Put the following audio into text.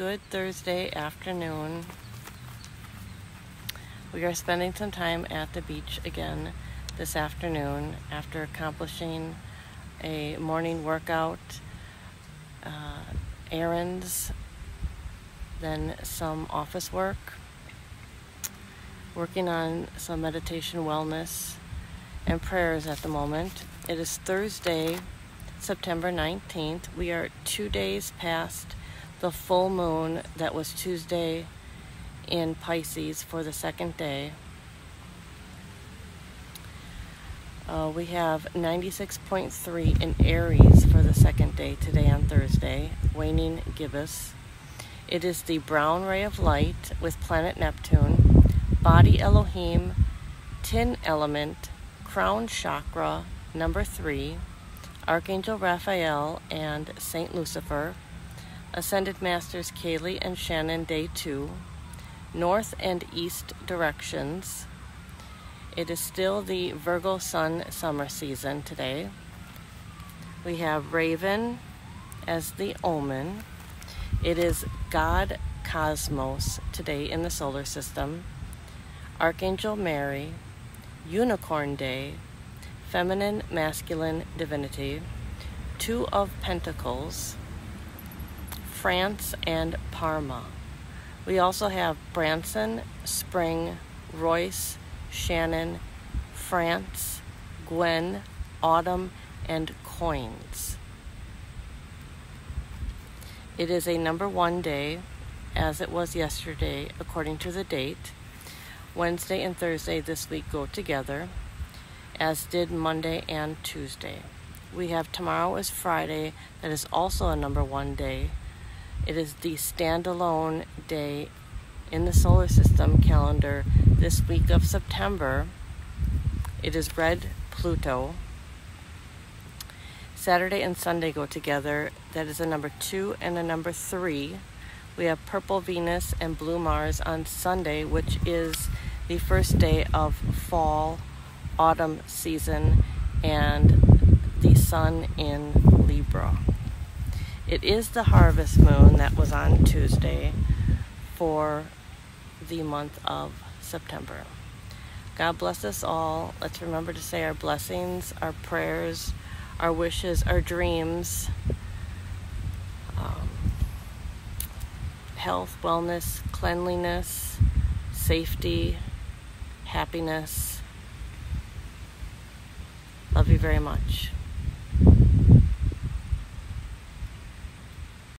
good Thursday afternoon. We are spending some time at the beach again this afternoon after accomplishing a morning workout, errands, then some office work, working on some meditation, wellness, and prayers at the moment. It is Thursday, September 19th. We are 2 days past the full moon that was Tuesday in Pisces for the second day. We have 96.3 in Aries for the second day today on Thursday, waning gibbous. It is the brown ray of light with planet Neptune, body Elohim, tin element, crown chakra, number 3, Archangel Raphael and Saint Lucifer, Ascended Masters Kaylee and Shannon, day 2, north and east directions. It is still the Virgo sun summer season today. We have Raven as the omen. It is God Cosmos today in the solar system. Archangel Mary, Unicorn Day, Feminine Masculine Divinity, Two of Pentacles, France, and Parma. We also have Branson, Spring, Royce, Shannon, France, Gwen, Autumn, and coins. It is a number 1 day, as it was yesterday, according to the date. Wednesday and Thursday this week go together, as did Monday and Tuesday. We have tomorrow is Friday, that is also a number 1 day. It is the standalone day in the solar system calendar this week of September. It is red Pluto. Saturday and Sunday go together. That is a number 2 and a number 3. We have purple Venus and blue Mars on Sunday, which is the first day of fall, autumn season, and the sun in Libra. It is the harvest moon that was on Tuesday for the month of September. God bless us all. Let's remember to say our blessings, our prayers, our wishes, our dreams, health, wellness, cleanliness, safety, happiness. Love you very much.